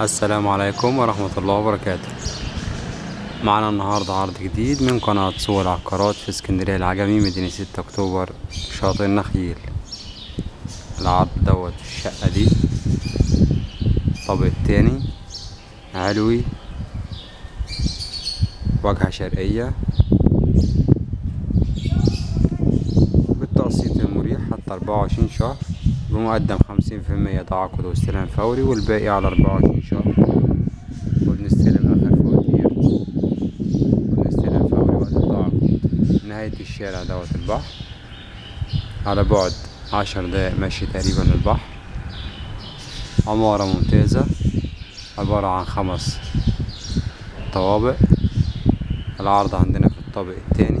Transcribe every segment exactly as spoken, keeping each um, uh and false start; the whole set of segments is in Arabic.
السلام عليكم ورحمة الله وبركاته. معنا النهاردة عرض جديد من قناة صور العقارات في اسكندرية العجمي مدينة ستة اكتوبر شاطئ النخيل. العرض دوت الشقة دي الطابق التاني، علوي، واجهة شرقية، بالتقسيط المريح حتى أربعة وعشرين شهر، بمقدم خمسين في المية تعاقد واستلام فوري والباقي على أربعة وعشرين شهر، وبنستلم آخر فواتير وبنستلم فوري وقت التعاقد. نهاية الشارع دوت البحر، على بعد عشر دقايق ماشي تقريبا للبحر. عمارة ممتازة، عبارة عن خمس طوابق. العرض عندنا في الطابق الثاني.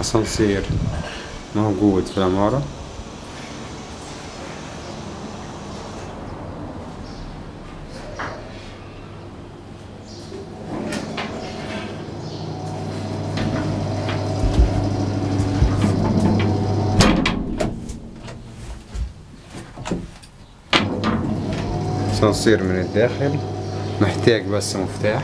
اسانسير موجود في العمارة. اسانسير من الداخل، محتاج بس مفتاح.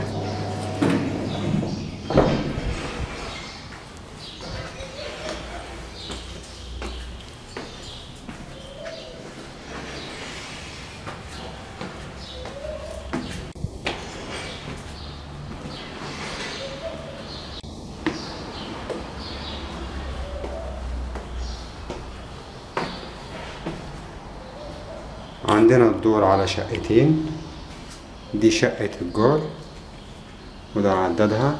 عندنا الدور على شقتين، دي شقة الجار وده عددها،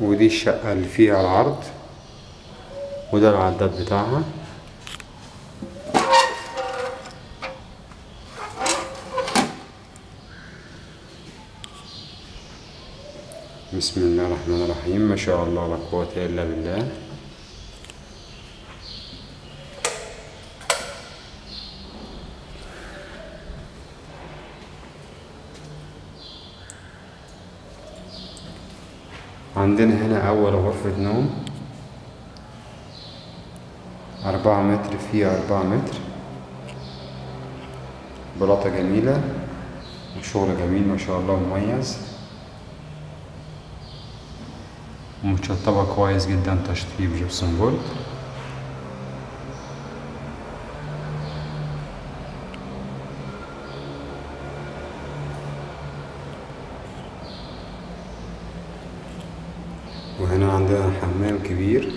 ودي الشقة اللي فيها العرض وده العداد بتاعها. بسم الله الرحمن الرحيم، ما شاء الله لا قوة إلا بالله. عندنا هنا أول غرفة نوم، أربعة متر فيها أربعة متر، بلاطة جميلة وشغل جميل ما شاء الله مميز، ومتشطبة كويس جدا تشطيب جبسون بورد. وهنا عندنا حمام كبير،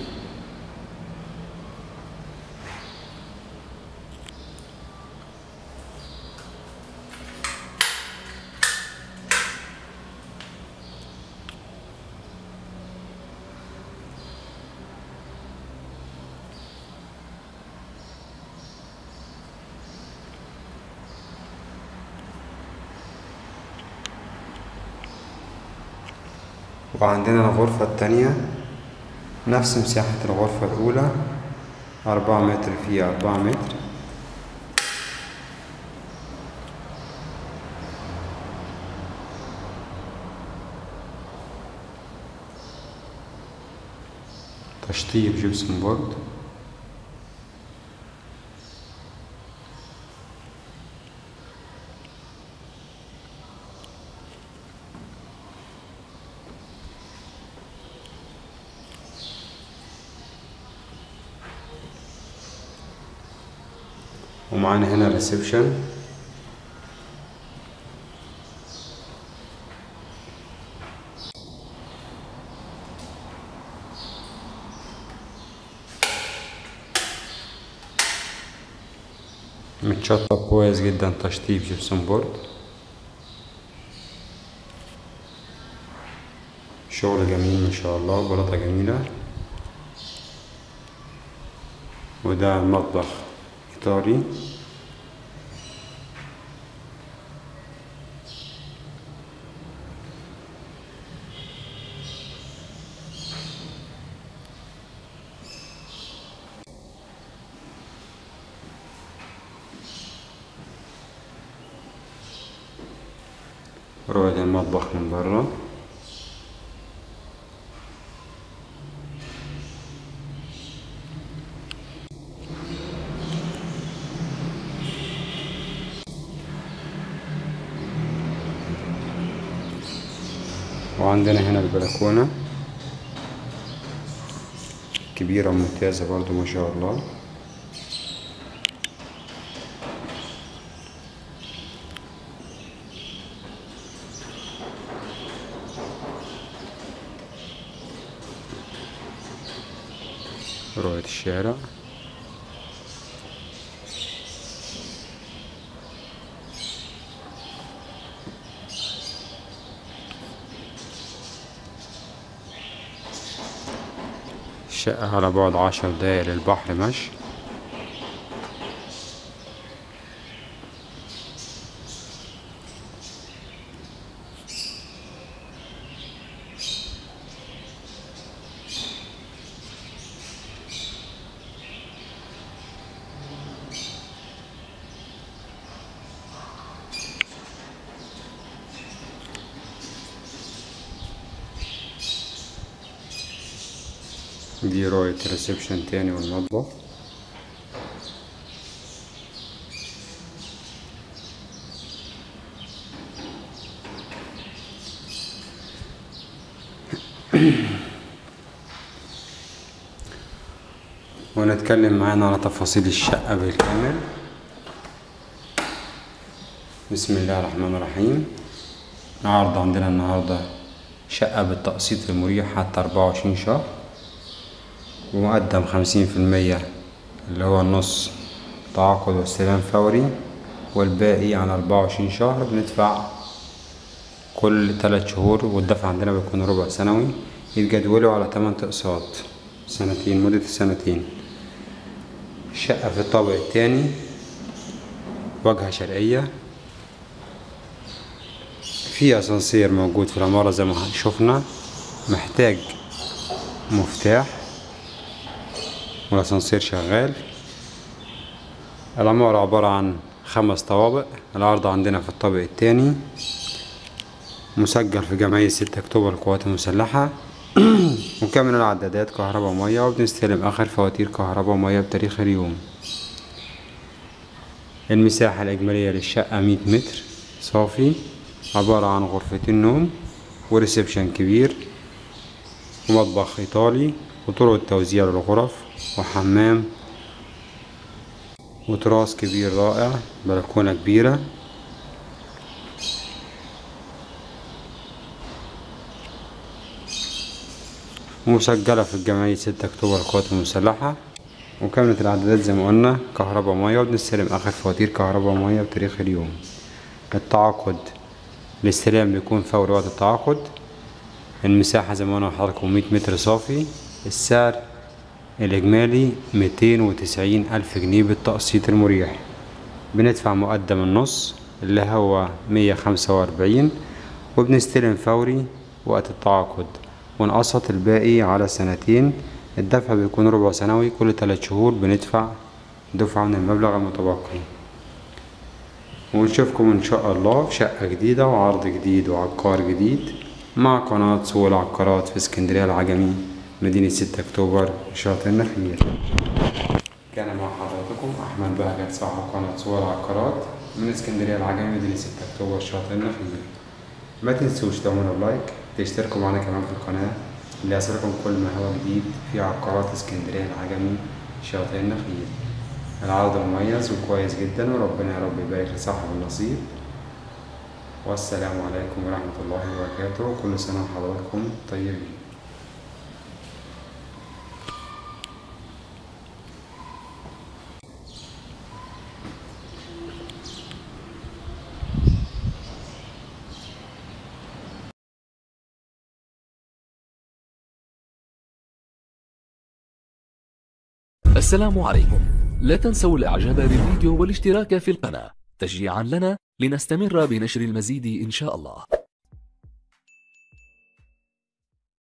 وعندنا الغرفة التانية نفس مساحة الغرفة الأولى، أربعة متر فيها أربعة متر، تشطيب جبسون بورد. ومعانا هنا ريسبشن شطب كويس جدا تشطيب جبسون بورد، شغل جميل ان شاء الله، بلاطة جميلة. وده المطبخ ايطالي، روعة المطبخ من بره. وعندنا هنا البلكونة كبيرة ممتازة برضو ما شاء الله. رؤية الشارع، الشقة على بعد عشر دقايق للبحر مشي. دي رؤية ريسبشن تاني والمطبخ. ونتكلم معانا على تفاصيل الشقة بالكامل. بسم الله الرحمن الرحيم. العرض عندنا النهاردة شقة بالتقسيط المريح حتى أربعة وعشرين شهر، ومقدم خمسين في المية اللي هو النص تعاقد واستلام فوري، والباقي عن أربعة وعشرين شهر بندفع كل تلات شهور، والدفع عندنا بيكون ربع سنوي، يتجدولوا على تمن تقساط سنتين، مدة السنتين. الشقة في الطابق التاني، واجهة شرقية، في اسانسير موجود في العمارة زي ما شفنا، محتاج مفتاح والاسانسير شغال. العمارة عبارة عن خمس طوابق. العرض عندنا في الطابق التاني مسجل في جمعية ستة أكتوبر للقوات المسلحة، مكمل العدادات كهرباء ومية، وبنستلم آخر فواتير كهرباء ومية بتاريخ اليوم. المساحة الإجمالية للشقة مية متر صافي، عبارة عن غرفتين نوم وريسبشن كبير ومطبخ إيطالي وطرق التوزيع للغرف وحمام وتراس كبير رائع، بلكونة كبيرة. مسجلة في الجمعية ستة أكتوبر للقوات المسلحة، وكاملة العدادات زي ما قلنا كهرباء مية، وبنستلم آخر فواتير كهرباء مية بتاريخ اليوم. التعاقد الاستلام بيكون فور وقت التعاقد. المساحة زي ما قلنا لحضراتكم مية متر صافي. السعر الإجمالي ميتين وتسعين ألف جنيه بالتقسيط المريح، بندفع مقدم النص اللي هو مية خمسة وأربعين، وبنستلم فوري وقت التعاقد، ونقسط الباقي على سنتين، الدفع بيكون ربع سنوي، كل تلات شهور بندفع دفعة من المبلغ المتبقي. ونشوفكم إن شاء الله في شقة جديدة وعرض جديد وعقار جديد مع قناة صور العقارات في اسكندرية العجمي، مدينة ستة أكتوبر، شاطئ النخيل. كان مع حضراتكم أحمد بهجت صاحب قناة صور العقارات من اسكندرية العجمي، مدينة ستة أكتوبر، شاطئ النخيل. ما تنسوش تعملوا لايك، تشتركوا معنا كمان في القناة اللي هيصلكم كل ما هو جديد في عقارات اسكندرية العجمي، شاطئ النخيل. العرض مميز وكويس جدا، وربنا يا رب يبارك لصاحب النصيب. والسلام عليكم ورحمة الله وبركاته، وكل سنة وحضراتكم طيبين. السلام عليكم، لا تنسوا الاعجاب بالفيديو والاشتراك في القناة تشجيعا لنا لنستمر بنشر المزيد إن شاء الله.